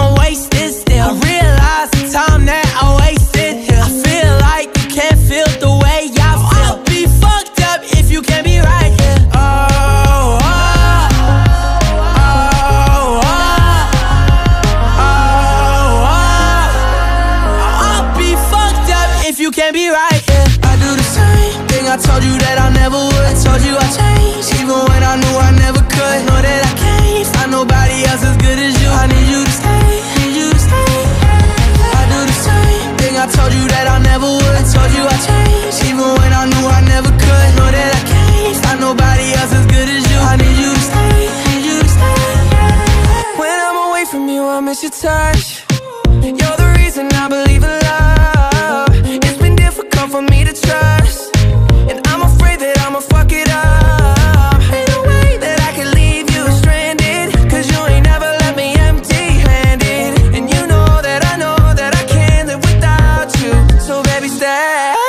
I'm wasted still. I realize the time that I wasted here. I feel like you can't feel the way I feel. I'll be fucked up if you can't be right here. Can't be right, yeah. I do the same thing I told you that I never would. I told you I changed, even when I knew I never could. Know that I can't find nobody else as good as you. I need you to stay, need you to stay. I do the same thing I told you that I never would. I told you I changed, even when I knew I never could. Know that I can't find nobody else as good as you. I need you to stay, need you to stay. When I'm away from you, I miss your touch. You're the reason I believe in love. For me to trust, and I'm afraid that I'ma fuck it up. Ain't no way that I can leave you stranded, cause you ain't never left me empty-handed. And you know that I can't live without you. So baby, stay. Oh,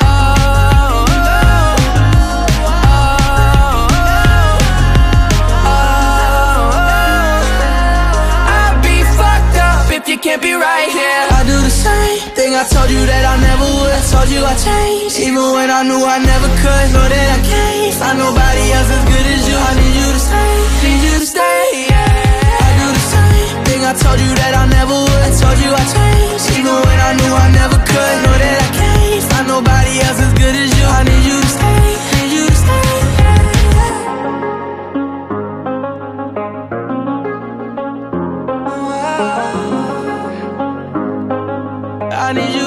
oh, oh, oh, oh, oh, oh, oh, oh, oh. I'd be fucked up if you can't be right here. I do the same thing I told you that I never would. I told you I changed, even when I knew I never could. Know that I can't find nobody else as good as you. I need you to stay, need you to stay, yeah. I do the same thing I told you that I never would. I told you I changed, even when I knew I never could. Know that I can't find nobody else as good as you. I need you to stay, need you to stay, yeah. I need you.